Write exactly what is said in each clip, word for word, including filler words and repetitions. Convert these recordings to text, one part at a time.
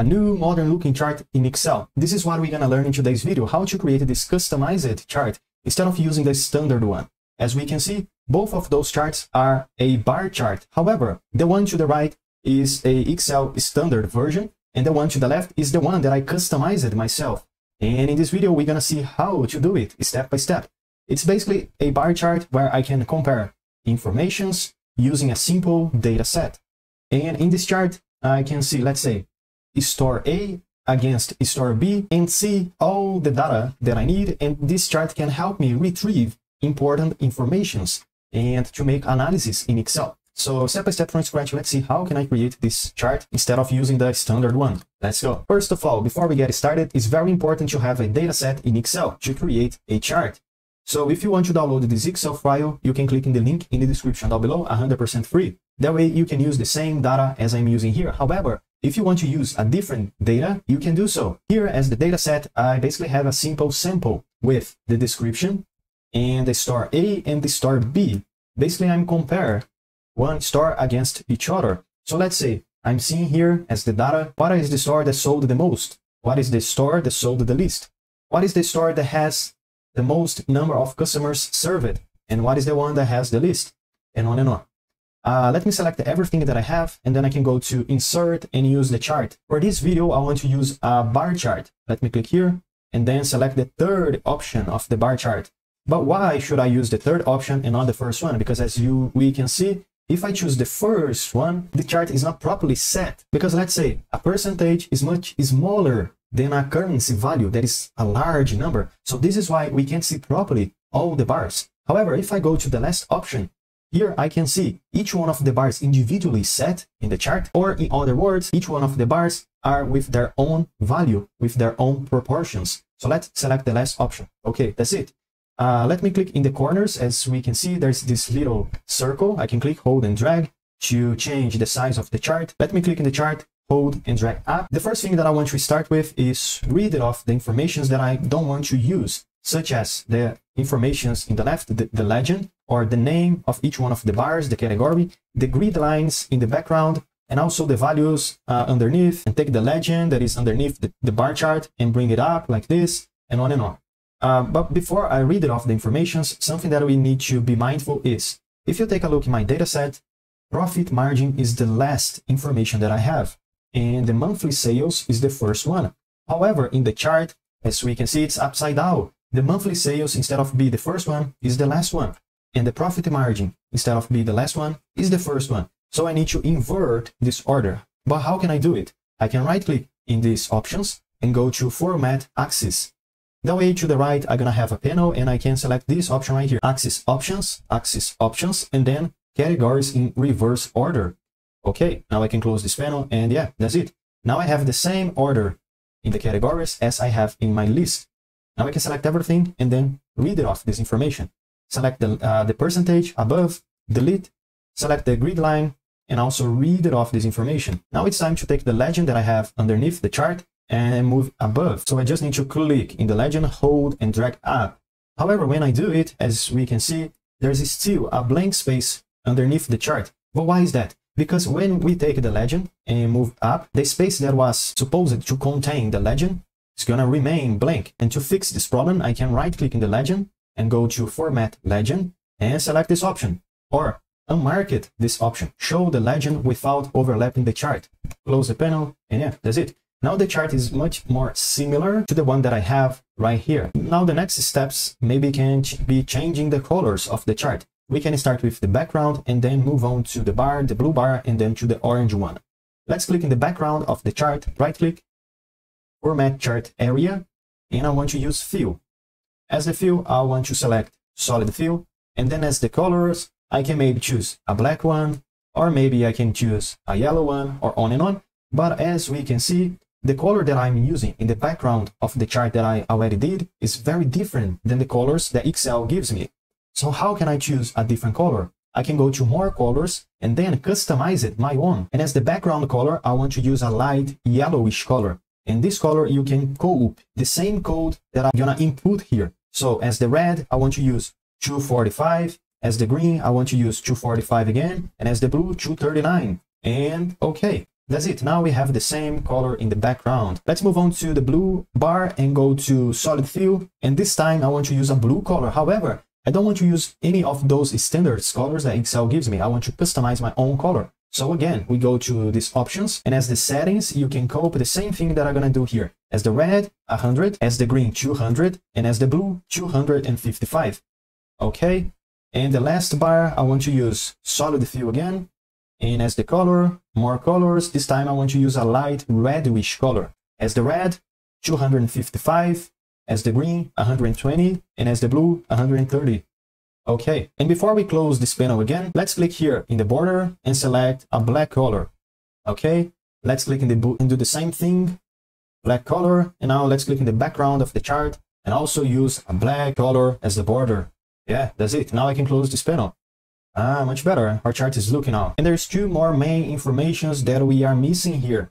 a new modern looking chart in Excel. This is what we're going to learn in today's video, how to create this customized chart instead of using the standard one. As we can see, both of those charts are a bar chart. However, the one to the right is a Excel standard version, and the one to the left is the one that I customized myself. And in this video, we're going to see how to do it step by step. It's basically a bar chart where I can compare informations using a simple data set. And in this chart, I can see, let's say, store A against store B and see all the data that I need. And this chart can help me retrieve important informations and to make analysis in Excel. So step by step from scratch, let's see how can I create this chart instead of using the standard one. Let's go. First of all, before we get started, it's very important to have a data set in Excel to create a chart. So if you want to download this Excel file, you can click in the link in the description down below, one hundred percent free. That way you can use the same data as I'm using here. However, if you want to use a different data, you can do so. Here as the data set, I basically have a simple sample with the description and the store A and the store B. Basically, I'm comparing one store against each other. So let's say I'm seeing here as the data, what is the store that sold the most? What is the store that sold the least? What is the store that has the most number of customers served? And what is the one that has the least? And on and on. Uh, let me select everything that I have, and then I can go to insert and use the chart. For this video, I want to use a bar chart. Let me click here and then select the third option of the bar chart. But why should I use the third option and not the first one? Because as you we can see, if I choose the first one, the chart is not properly set. Because let's say a percentage is much smaller than a currency value. That is a large number. So this is why we can't see properly all the bars. However, if I go to the last option, here I can see each one of the bars individually set in the chart. Or in other words, each one of the bars are with their own value, with their own proportions. So let's select the last option. Okay, that's it. Uh, let me click in the corners. As we can see, there's this little circle. I can click, hold and drag to change the size of the chart. Let me click in the chart, hold and drag up. The first thing that I want to start with is read off the informations that I don't want to use, such as the informations in the left, the, the legend or the name of each one of the bars, the category, the grid lines in the background, and also the values uh, underneath, and take the legend that is underneath the, the bar chart and bring it up like this and on and on. Uh, but before I read it off the information, something that we need to be mindful is, if you take a look at my dataset, profit margin is the last information that I have, and the monthly sales is the first one. However, in the chart, as we can see, it's upside down. The monthly sales, instead of be the first one, is the last one. And the profit margin, instead of be the last one, is the first one. So I need to invert this order. But how can I do it? I can right-click in these options and go to Format Axis. That way to the right, I'm going to have a panel and I can select this option right here, Axis Options, Axis Options, and then Categories in Reverse Order. Okay, now I can close this panel and yeah, that's it. Now I have the same order in the categories as I have in my list. Now I can select everything and then read it off this information. Select the, uh, the percentage above, delete, select the grid line, and also read it off this information. Now it's time to take the legend that I have underneath the chart and move above. So I just need to click in the legend, hold and drag up. However, when I do it, as we can see, there's still a blank space underneath the chart. But why is that? Because when we take the legend and move up, the space that was supposed to contain the legend is gonna remain blank. And to fix this problem, I can right click in the legend and go to Format Legend and select this option, or unmark this option, show the legend without overlapping the chart. Close the panel and yeah, that's it. Now the chart is much more similar to the one that I have right here. Now the next steps maybe can be changing the colors of the chart. We can start with the background and then move on to the bar, the blue bar, and then to the orange one. Let's click in the background of the chart, right click, Format Chart Area, and I want to use Fill. As the fill, I want to select Solid Fill, and then as the colors, I can maybe choose a black one, or maybe I can choose a yellow one, or on and on. But as we can see, the color that I'm using in the background of the chart that I already did is very different than the colors that Excel gives me. So how can I choose a different color? I can go to more colors and then customize it my own. And as the background color, I want to use a light yellowish color. And this color you can copy the same code that I'm gonna input here. So as the red, I want to use two forty-five. As the green, I want to use two forty-five again. And as the blue, two thirty-nine. And okay. That's it. Now we have the same color in the background. Let's move on to the blue bar and go to solid fill. And this time I want to use a blue color. However, I don't want to use any of those standard colors that Excel gives me. I want to customize my own color. So again, we go to these options, and as the settings, you can copy the same thing that I'm going to do here. As the red, one hundred, as the green, two hundred, and as the blue, two hundred fifty-five. Okay, and the last bar, I want to use solid fill again, and as the color, more colors. This time I want to use a light reddish color. As the red, two hundred fifty-five, as the green, one hundred twenty, and as the blue, one hundred thirty. Okay, and before we close this panel again, let's click here in the border and select a black color. Okay, let's click in the boot and do the same thing, black color, and now let's click in the background of the chart and also use a black color as the border. Yeah, that's it. Now I can close this panel. Ah, much better. Our chart is looking out. And there's two more main informations that we are missing here.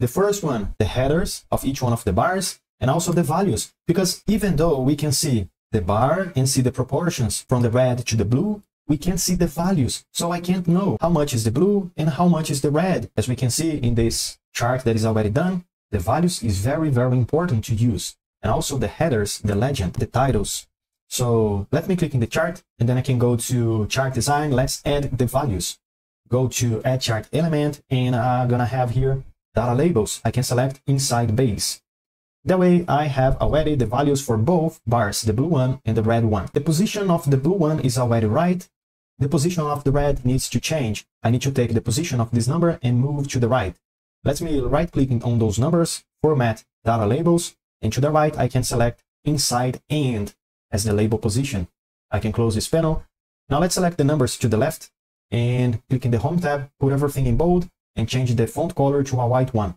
The first one, the headers of each one of the bars, and also the values, because even though we can see the bar and see the proportions from the red to the blue, we can't see the values, so I can't know how much is the blue and how much is the red. As we can see in this chart that is already done, the values is very very important to use, and also the headers, the legend, the titles. So let me click in the chart, and then I can go to chart design. Let's add the values. Go to add chart element, and I'm gonna have here data labels. I can select inside base. That way I have already the values for both bars, the blue one and the red one. The position of the blue one is already right. The position of the red needs to change. I need to take the position of this number and move to the right. Let me right click on those numbers, format data labels, and to the right I can select inside and as the label position. I can close this panel. Now let's select the numbers to the left and click in the home tab, put everything in bold and change the font color to a white one.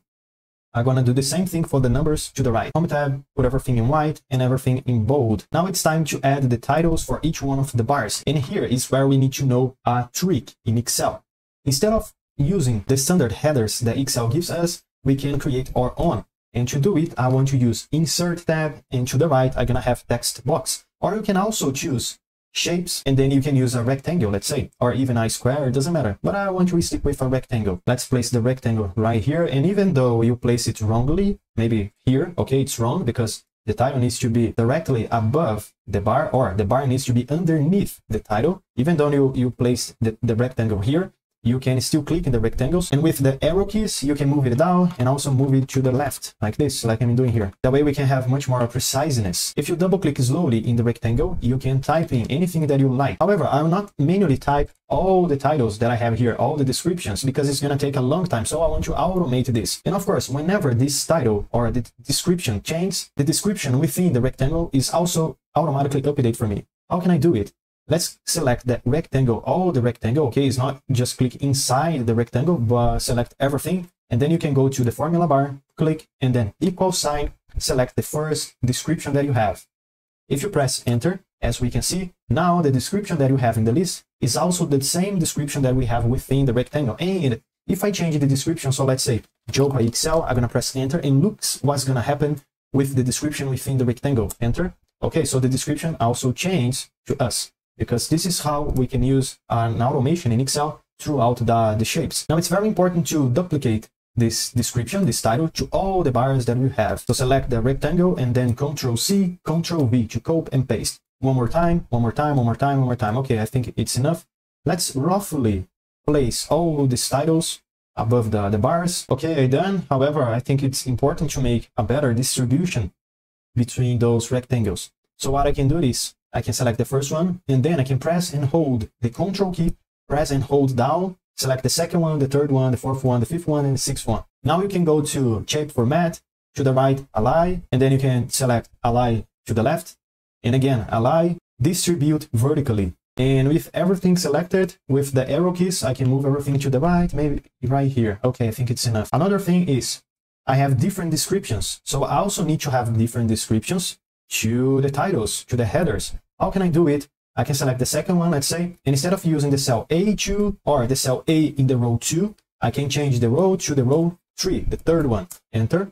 I'm gonna do the same thing for the numbers to the right. Home tab, put everything in white and everything in bold. Now it's time to add the titles for each one of the bars. And here is where we need to know a trick in Excel. Instead of using the standard headers that Excel gives us, we can create our own. And to do it, I want to use Insert tab, and to the right, I'm gonna have text box. Or you can also choose shapes, and then you can use a rectangle, let's say, or even a square. It doesn't matter, but I want to stick with a rectangle. Let's place the rectangle right here, and even though you place it wrongly, maybe here, okay, it's wrong because the title needs to be directly above the bar, or the bar needs to be underneath the title. Even though you you place the, the rectangle here, you can still click in the rectangles, and with the arrow keys you can move it down and also move it to the left, like this, like I'm doing here. That way we can have much more preciseness. If you double click slowly in the rectangle, you can type in anything that you like. However, I will not manually type all the titles that I have here, all the descriptions, because it's going to take a long time, so I want to automate this. And of course, whenever this title or the description changes, the description within the rectangle is also automatically updated for me. How can I do it? Let's select that rectangle, all the rectangle, okay, it's not just click inside the rectangle, but select everything, and then you can go to the formula bar, click, and then equal sign, select the first description that you have. If you press enter, as we can see, now the description that you have in the list is also the same description that we have within the rectangle. And if I change the description, so let's say Jopa Excel, I'm going to press enter, and look what's going to happen with the description within the rectangle. Enter. Okay, so the description also changed to us, because this is how we can use an automation in Excel throughout the, the shapes. Now it's very important to duplicate this description, this title, to all the bars that we have. So select the rectangle and then control C, control V to copy and paste. One more time, one more time, one more time, one more time. Okay, I think it's enough. Let's roughly place all these titles above the, the bars. Okay, done. However, I think it's important to make a better distribution between those rectangles. So what I can do is, I can select the first one, and then I can press and hold the control key, press and hold down, select the second one, the third one, the fourth one, the fifth one, and the sixth one. Now you can go to shape format, to the right, align, and then you can select align to the left, and again, align, distribute vertically. And with everything selected, with the arrow keys, I can move everything to the right, maybe right here. Okay, I think it's enough. Another thing is, I have different descriptions, so I also need to have different descriptions to the titles, to the headers. How can I do it? I can select the second one, let's say, and instead of using the cell A two or the cell A in the row two, I can change the row to the row three, the third one. Enter.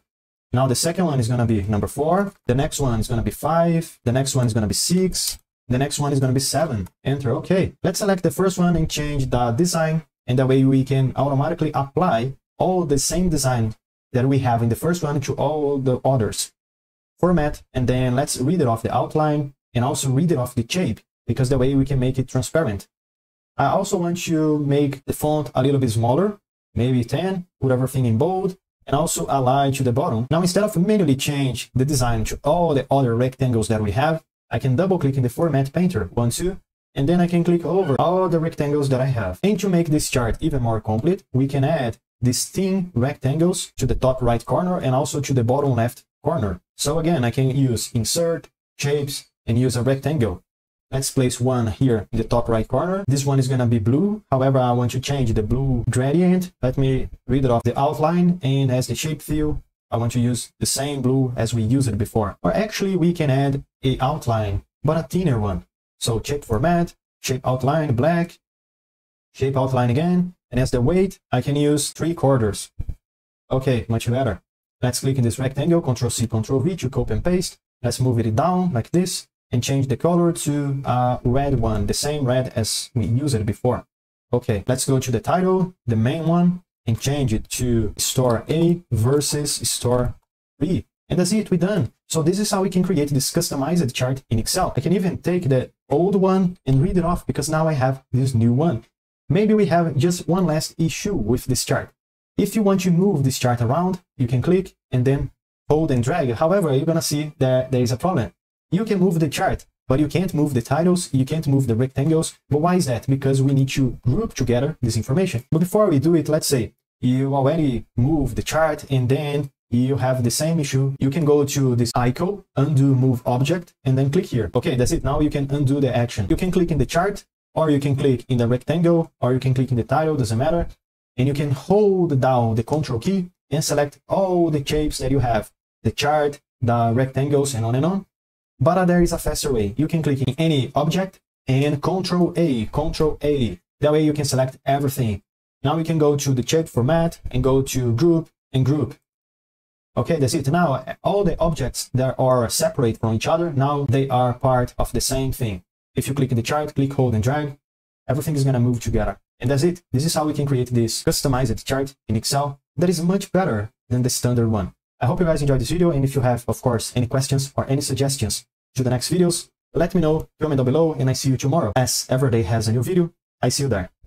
Now the second one is going to be number four, the next one is going to be five, the next one is going to be six, the next one is going to be seven. Enter. Okay, let's select the first one and change the design, and that way we can automatically apply all the same design that we have in the first one to all the others. Format, and then let's read it off the outline and also read it off the shape, because that way we can make it transparent. I also want to make the font a little bit smaller, maybe ten, put everything in bold, and also align to the bottom. Now, instead of manually change the design to all the other rectangles that we have, I can double click in the format painter, one, two, and then I can click over all the rectangles that I have. And to make this chart even more complete, we can add these thin rectangles to the top right corner and also to the bottom left corner. So again, I can use insert, shapes, and use a rectangle. Let's place one here in the top right corner. This one is going to be blue. However, I want to change the blue gradient. Let me read it off the outline, and as the shape fill, I want to use the same blue as we used it before. Or actually, we can add a outline, but a thinner one. So shape format, shape outline, black, shape outline again. And as the weight, I can use three quarters. Okay, much better. Let's click in this rectangle, Control C, Control V to copy and paste. Let's move it down like this, and change the color to a red one, the same red as we used it before. Okay, let's go to the title, the main one, and change it to Store A versus Store B. And that's it, we're done. So this is how we can create this customized chart in Excel. I can even take the old one and read it off, because now I have this new one. Maybe we have just one last issue with this chart. If you want to move this chart around, you can click and then hold and drag. However, you're gonna see that there is a problem. You can move the chart, but you can't move the titles, you can't move the rectangles. But why is that? Because we need to group together this information. But before we do it, let's say you already move the chart and then you have the same issue. You can go to this icon, undo move object, and then click here. Okay, that's it. Now you can undo the action. You can click in the chart, or you can click in the rectangle, or you can click in the title, doesn't matter. And you can hold down the control key and select all the shapes that you have, the chart, the rectangles, and on and on. But there is a faster way. You can click in any object and Control A, Control A. That way you can select everything. Now we can go to the shape format and go to group and group. Okay, that's it. Now all the objects that are separate from each other, now they are part of the same thing. If you click in the chart, click, hold, and drag, everything is going to move together. And that's it. This is how we can create this customized chart in Excel that is much better than the standard one. I hope you guys enjoyed this video, and if you have, of course, any questions or any suggestions to the next videos, let me know, comment down below, and I see you tomorrow. As every day has a new video, I see you there.